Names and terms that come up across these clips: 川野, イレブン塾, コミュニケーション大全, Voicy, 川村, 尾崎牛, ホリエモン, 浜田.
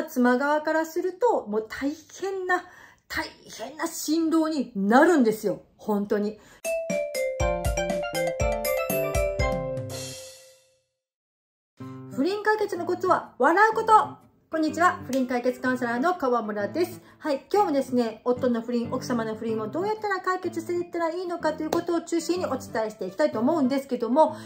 まあ、妻側からすると、もう大変な振動になるんですよ。本当に。不倫解決のコツは笑うこと。こんにちは。不倫解決カウンセラーの川村です。はい。今日もですね、夫の不倫、奥様の不倫をどうやったら解決していったらいいのかということを中心にお伝えしていきたいと思うんですけども、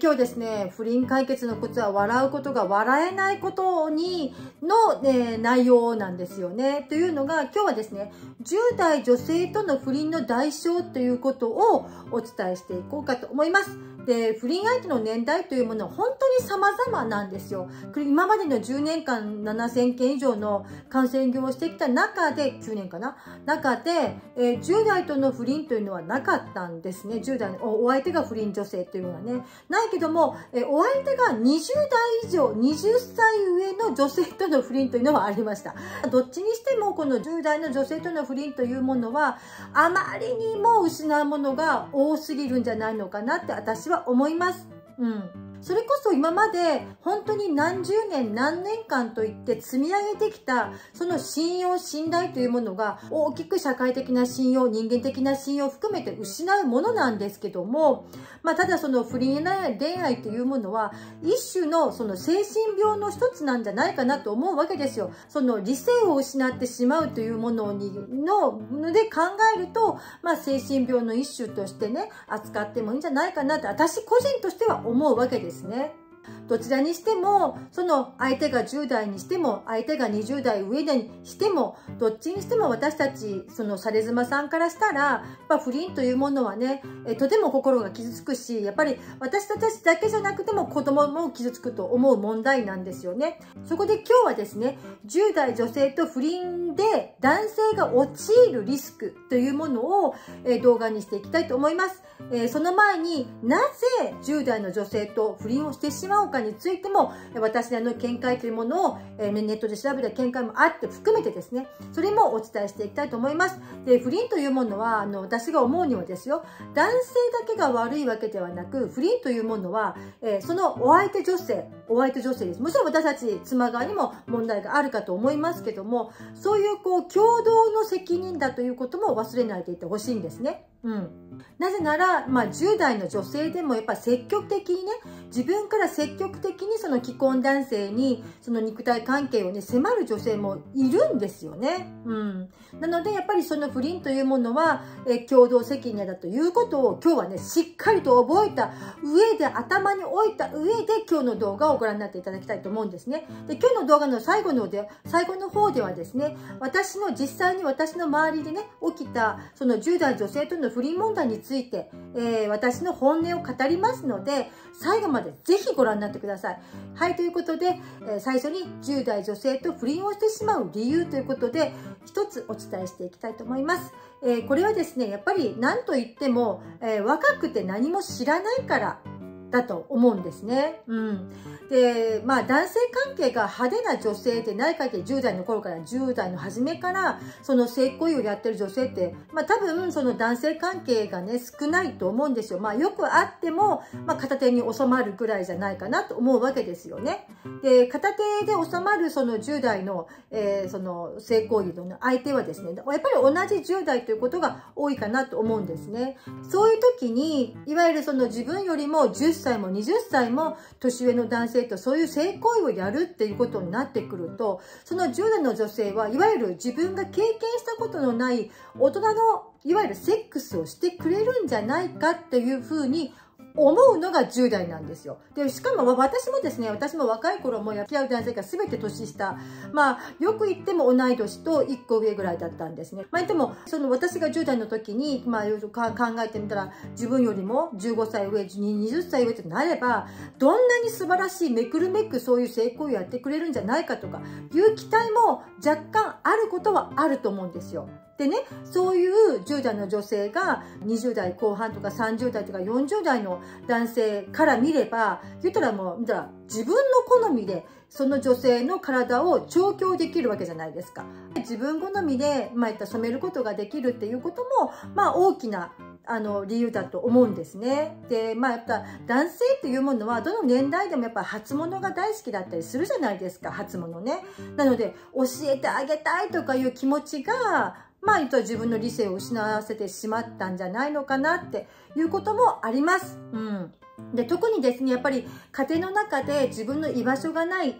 今日ですね、不倫解決のコツは笑うことが笑えないことにの、内容なんですよね。というのが、今日はですね、10代女性との不倫の代償ということをお伝えしていこうかと思います。で、不倫相手の年代というものは本当に様々なんですよ。今までの10年間7000件以上のカウンセリングをしてきた中で、9年かな、中で、10代との不倫というのはなかったんですね。10代の お相手が不倫女性というのはね、ないけども、お相手が20代以上、20歳上の女性との不倫というのはありました。どっちにしても、この10代の女性との不倫というものは、あまりにも失うものが多すぎるんじゃないのかなって私は思います。それこそ今まで本当に何十年何年間といって積み上げてきたその信用信頼というものが大きく社会的な信用、人間的な信用を含めて失うものなんですけども、まあ、ただその不倫恋愛というものは一種のその精神病の一つなんじゃないかなと思うわけですよ。その理性を失ってしまうというもので考えると、まあ、精神病の一種としてね、扱ってもいいんじゃないかなって私個人としては思うわけです。どちらにしても、その相手が10代にしても、相手が20代上にしても、どっちにしても私たち、そのされ妻さんからしたら、やっぱ不倫というものはね、とても心が傷つくし、やっぱり私たちだけじゃなくても子供も傷つくと思う問題なんですよね。そこで今日はですね、10代女性と不倫で男性が陥るリスクというものを動画にしていきたいと思います。その前になぜ10代の女性と不倫をしてしまうかについても、私の見解というものを、ネットで調べた見解もあって含めてですね、それもお伝えしていきたいと思います。で、不倫というものは、私が思うにはですよ、男性だけが悪いわけではなく、不倫というものは、そのお相手女性です。もちろん私たち妻側にも問題があるかと思いますけども、そういうこう共同の責任だということも忘れないでいてほしいんですね。なぜなら、まあ、10代の女性でもやっぱ積極的にね、自分から積極的にその既婚男性にその肉体関係をね、迫る女性もいるんですよね。なのでやっぱりその不倫というものは、共同責任だということを今日はね、しっかりと覚えた上で、頭に置いた上で今日の動画をご覧になっていただきたいと思うんですね。で、今日の動画の最後の方ではですね、実際に私の周りでね、起きたその10代女性との不倫問題について、私の本音を語りますので、最後までぜひご覧になってください。はい、ということで、最初に10代女性と不倫をしてしまう理由ということで、一つお伝えしていきたいと思います。これはですね、やっぱり何と言っても、若くて何も知らないから、だと思うんですね。で、まあ、男性関係が派手な女性ってないかって、10代の頃から、10代の初めから、その性行為をやってる女性って、まあ、多分、その男性関係がね、少ないと思うんですよ。まあ、よくあっても、まあ、片手に収まるぐらいじゃないかなと思うわけですよね。で、片手で収まるその10代の、その性行為の相手はですね、やっぱり同じ10代ということが多いかなと思うんですね。そういう時に、いわゆるその自分よりも10歳も20歳も年上の男性とそういう性行為をやるっていうことになってくると、その10代の女性はいわゆる自分が経験したことのない大人のいわゆるセックスをしてくれるんじゃないかっていうふうに思うのが10代なんですよ。で、しかも私も若い頃も付き合う男性が全て年下。まあ、よく言っても同い年と1個上ぐらいだったんですね。まあ、でも、その私が10代の時に、まあ、いろいろ考えてみたら、自分よりも15歳上、20歳上となれば、どんなに素晴らしいめくるめくそういう成功をやってくれるんじゃないかとか、いう期待も若干あることはあると思うんですよ。でね、そういう10代の女性が20代後半とか30代とか40代の男性から見れば、言ったら自分の好みでその女性の体を調教できるわけじゃないですか。自分好みで、まあ、言った染めることができるっていうことも、まあ、大きな理由だと思うんですね。で、まあ、やっぱ男性っていうものはどの年代でもやっぱ初物が大好きだったりするじゃないですか、初物ね。なので教えてあげたいとかいう気持ちが、まあ、自分の理性を失わせてしまったんじゃないのかなっていうこともあります。うん。で、特にですね、やっぱり家庭の中で自分の居場所がない、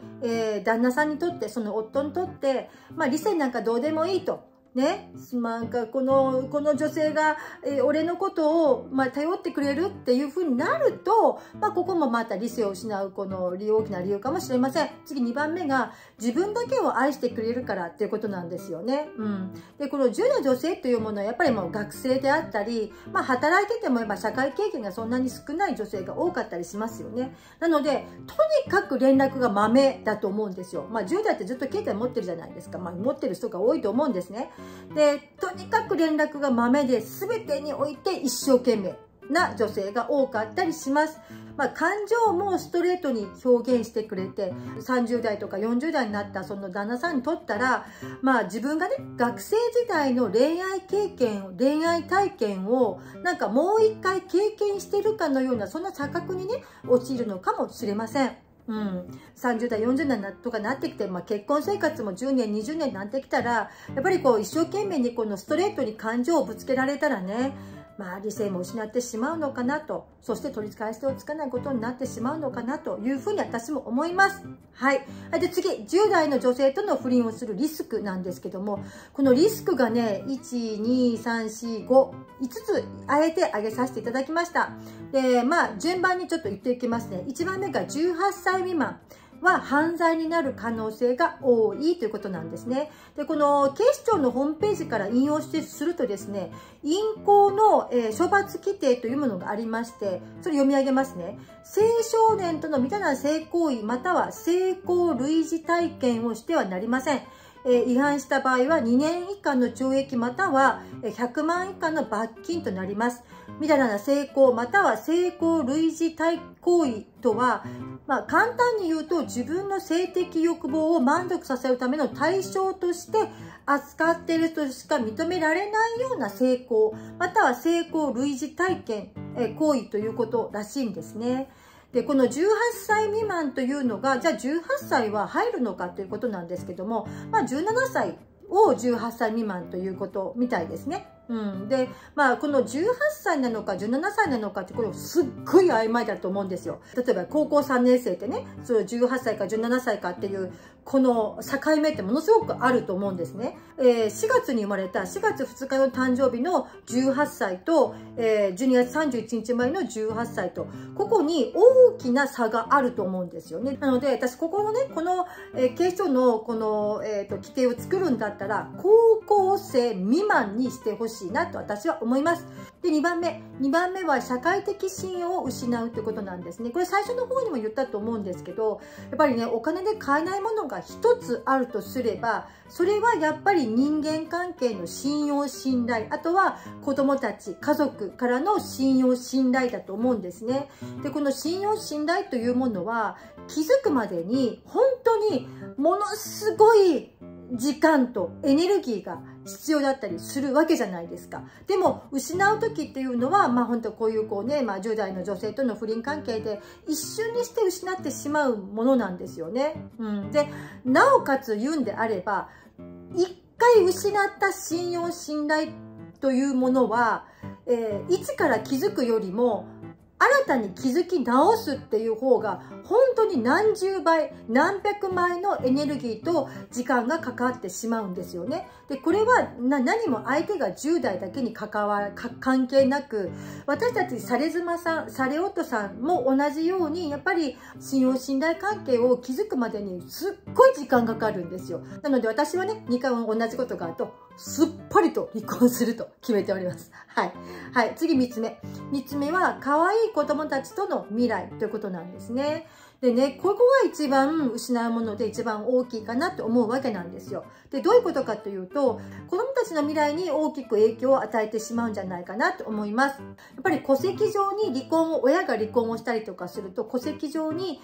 旦那さんにとって、その夫にとって、まあ、理性なんかどうでもいいと。ね、なんかこの女性が、俺のことを、まあ、頼ってくれるっていうふうになると、まあ、ここもまた理性を失うこの大きな理由かもしれません。次2番目が自分だけを愛してくれるからっていうことなんですよね。うん、でこの10代女性というものはやっぱりもう学生であったり、まあ、働いててもやっぱ社会経験がそんなに少ない女性が多かったりしますよね。なのでとにかく連絡がまめだと思うんですよ。まあ、10代ってずっと携帯持ってるじゃないですか、まあ、持ってる人が多いと思うんですね。でとにかく連絡がまめで全てにおいて一生懸命な女性が多かったりします。まあ、感情もストレートに表現してくれて、30代とか40代になったその旦那さんにとったら、まあ、自分がね学生時代の恋愛体験をなんかもう一回経験してるかのようなそんな錯覚にね陥るのかもしれません。うん、30代40代とかなってきて、まあ、結婚生活も10年20年になってきたらやっぱりこう一生懸命にこのストレートに感情をぶつけられたらね、まあ、理性も失ってしまうのかなと、そして取り返しをつかないことになってしまうのかなというふうに私も思います。はい、で次10代の女性との不倫をするリスクなんですけども、このリスクがね 1,2,3,4,5 5つあえて挙げさせていただきました。で、まあ、順番にちょっと言っていきますね。1番目が18歳未満は犯罪になる可能性が多いということなんですね。で、この警視庁のホームページから引用するとですね、淫行の処罰規定というものがありまして、それ読み上げますね。青少年とのみたいな性行為または性交類似体験をしてはなりません。違反した場合は2年以下の懲役または100万以下の罰金となります。みだらな性交または性交類似体行為とは、まあ、簡単に言うと自分の性的欲望を満足させるための対象として扱っているとしか認められないような性交または性交類似体験行為ということらしいんですね。でこの18歳未満というのがじゃあ18歳は入るのかということなんですけども、まあ、17歳を18歳未満ということみたいですね。うん、で、まあ、この18歳なのか17歳なのかってこれすっごい曖昧だと思うんですよ。例えば高校3年生ってね、その18歳か17歳かっていうこの境目ってものすごくあると思うんですね。4月に生まれた4月2日の誕生日の18歳と、12月31日前の18歳とここに大きな差があると思うんですよね。なので私ここのねこの、警視庁のこの、規定を作るんだったら高校生未満にしてほしいなと私は思います。で2番目は社会的信用を失うということなんですね。これ最初の方にも言ったと思うんですけど、やっぱりねお金で買えないものが1つあるとすれば、それはやっぱり人間関係の信用信頼、あとは子供たち家族からの信用信頼だと思うんですね。でこの信用信頼というものは気づくまでに本当にものすごい時間とエネルギーが必要だったりするわけじゃないですか。でも失う時っていうのは、まあ、本当こういうこうね、まあ、10代の女性との不倫関係で一瞬にして失ってしまうものなんですよね。うん、でなおかつ言うんであれば一回失った信用信頼というものは、いつから気づくよりも新たに気づき直すっていう方が本当に何十倍何百倍のエネルギーと時間がかかってしまうんですよね。でこれは何も相手が10代だけに関係なく、私たちされ妻さんされ夫さんも同じようにやっぱり信用信頼関係を築くまでにすっごい時間がかかるんですよ。なので私はね2回も同じことがあるとすっぱりと離婚すると決めております。はい、はい、次3つ目は可愛い子供たちとの未来ということなんですね。でね、ここが一番失うもので一番大きいかなと思うわけなんですよ。で、どういうことかというと、子どもたちの未来に大きく影響を与えてしまうんじゃないかなと思います。やっぱり戸籍上に離婚を、親が離婚をしたりとかすると、戸籍上に、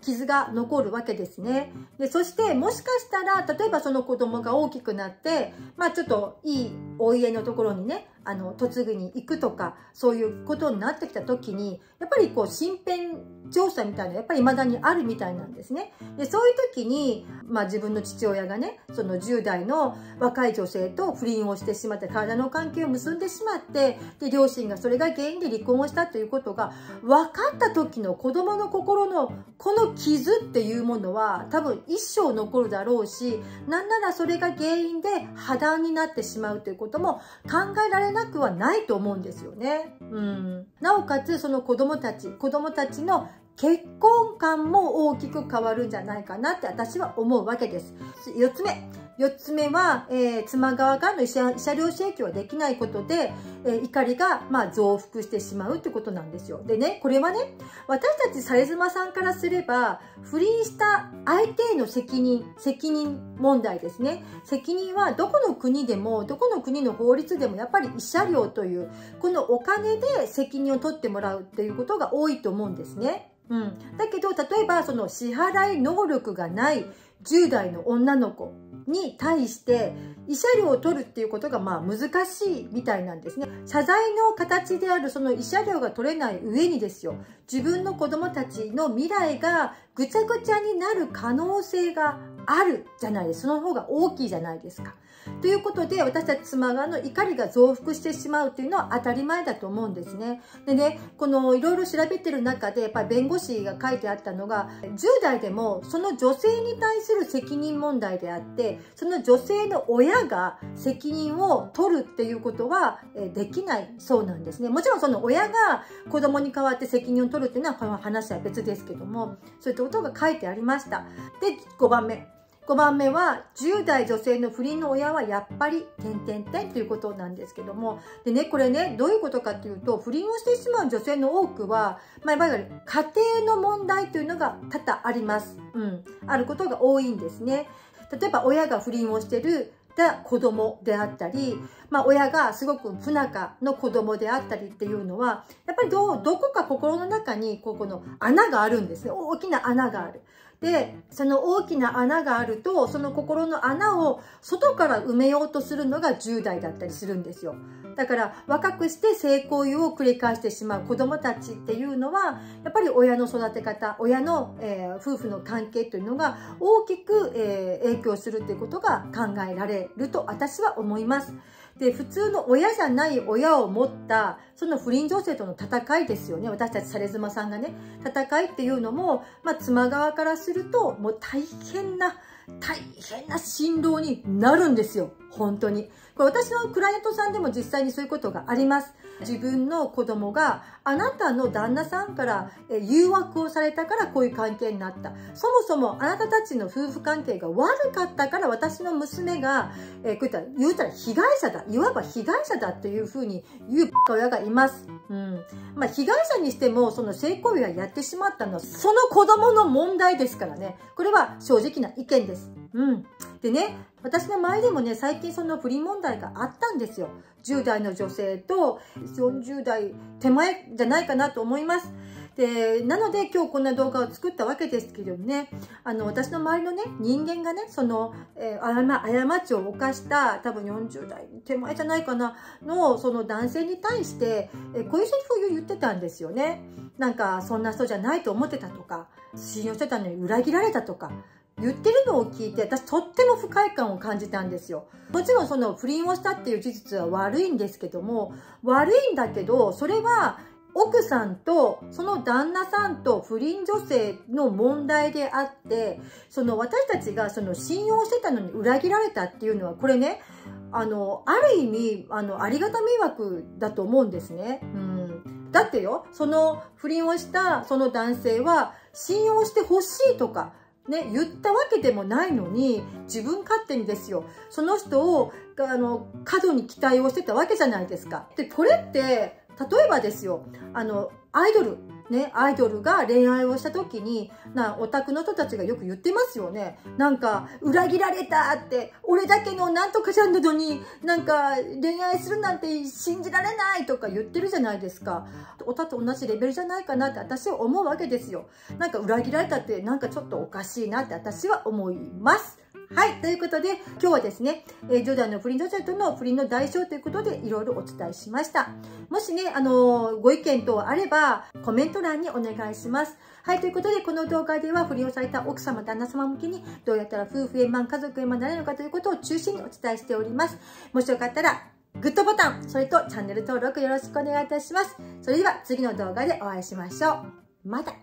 傷が残るわけですね。で、そして、もしかしたら、例えばその子供が大きくなって、ちょっといいお家のところにね、嫁ぐに行くとか、そういうことになってきた時に、やっぱり身辺調査みたいな、やっぱり未だにあるみたいなんですね。で、そういう時に、自分の父親がね、その10代の若い女性と不倫をしてしまって、体の関係を結んでしまって、で、両親がそれが原因で離婚をしたということが、分かった時の子供の心のこの傷っていうものは、多分一生残るだろうし、なんならそれが原因で破談になってしまうということも考えられなくはないと思うんですよね。なおかつその子供たちの結婚観も大きく変わるんじゃないかなって私は思うわけです。4つ目は、妻側からの慰謝料請求はできないことで、怒りが、増幅してしまうってことなんですよ。でね、これはね、私たちされ妻さんからすれば、不倫した相手への責任問題ですね。責任はどこの国でも、どこの国の法律でも、やっぱり慰謝料という、このお金で責任を取ってもらうっていうことが多いと思うんですね。だけど、例えば、その支払い能力がない10代の女の子に対して慰謝料を取るっていうことが難しいみたいなんですね。謝罪の形であるその慰謝料が取れない上にですよ、自分の子供たちの未来がぐちゃぐちゃになる可能性があるじゃないですか。その方が大きいじゃないですか。ということで、私たち妻側の怒りが増幅してしまうっていうのは当たり前だと思うんですね。でね、このいろいろ調べてる中で、やっぱり弁護士が書いてあったのが、10代でもその女性に対する責任問題であって、その女性の親が責任を取るっていうことはできないそうなんですね。もちろんその親が子供に代わって責任を取るっていうのは、この話は別ですけども、そういったことが書いてありました。で、5番目は、10代女性の不倫の親はやっぱりということなんですけども、でね、これね、どういうことかというと、不倫をしてしまう女性の多くは、いわゆる家庭の問題というのが多々あります。あることが多いんですね。例えば、親が不倫をしてる子供であったり、親がすごく不仲の子供であったりっていうのは、やっぱりどこか心の中にこの穴があるんですね。大きな穴がある。で、その大きな穴があると、その心の穴を外から埋めようとするのが10代だったりするんですよ。だから、若くして性行為を繰り返してしまう子供たちっていうのは、やっぱり親の育て方、親の、夫婦の関係というのが大きく、影響するということが考えられると私は思います。で、普通の親じゃない親を持った、その不倫女性との戦いですよね。私たちされ妻さんがね、戦いっていうのも、妻側からすると、もう大変な辛労になるんですよ。本当に。これ私のクライアントさんでも実際にそういうことがあります。自分の子供があなたの旦那さんから誘惑をされたからこういう関係になった。そもそもあなたたちの夫婦関係が悪かったから私の娘が、言うたら被害者だ。いわば被害者だというふうに言う親がいます。被害者にしてもその性行為はやってしまったのはその子供の問題ですからね。これは正直な意見です。でね、私の周りでもね、最近その不倫問題があったんですよ。10代の女性と40代手前じゃないかなと思います。で、なので今日こんな動画を作ったわけですけどね、私の周りのね、人間がね、その、過ちを犯した、多分40代手前じゃないかな、の、その男性に対して、こういうセリフを言ってたんですよね。なんか、そんな人じゃないと思ってたとか、信用してたのに裏切られたとか。言ってるのを聞いて、私とっても不快感を感じたんですよ。もちろんその不倫をしたっていう事実は悪いんですけども、悪いんだけど、それは奥さんとその旦那さんと不倫女性の問題であって、その私たちがその信用してたのに裏切られたっていうのは、これね、ある意味、ありがた迷惑だと思うんですね。だってよ、その不倫をしたその男性は信用してほしいとか、言ったわけでもないのに、自分勝手にですよ、その人を過度に期待をしてたわけじゃないですか。で、これって例えばですよ、アイドルね、アイドルが恋愛をした時にオタクの人たちがよく言ってますよね。なんか裏切られたって、俺だけのなんとかちゃんなのになんか恋愛するなんて信じられないとか言ってるじゃないですか。オタと同じレベルじゃないかなって私は思うわけですよ。なんか裏切られたってなんかちょっとおかしいなって私は思います。はい。ということで、今日はですね、ジョダンの不倫ドジャーとの不倫の代償ということで、いろいろお伝えしました。もしね、ご意見等あれば、コメント欄にお願いします。はい。ということで、この動画では、不倫をされた奥様、旦那様向けに、どうやったら夫婦円満、家族円満になれるのかということを中心にお伝えしております。もしよかったら、グッドボタン、それとチャンネル登録よろしくお願いいたします。それでは、次の動画でお会いしましょう。また。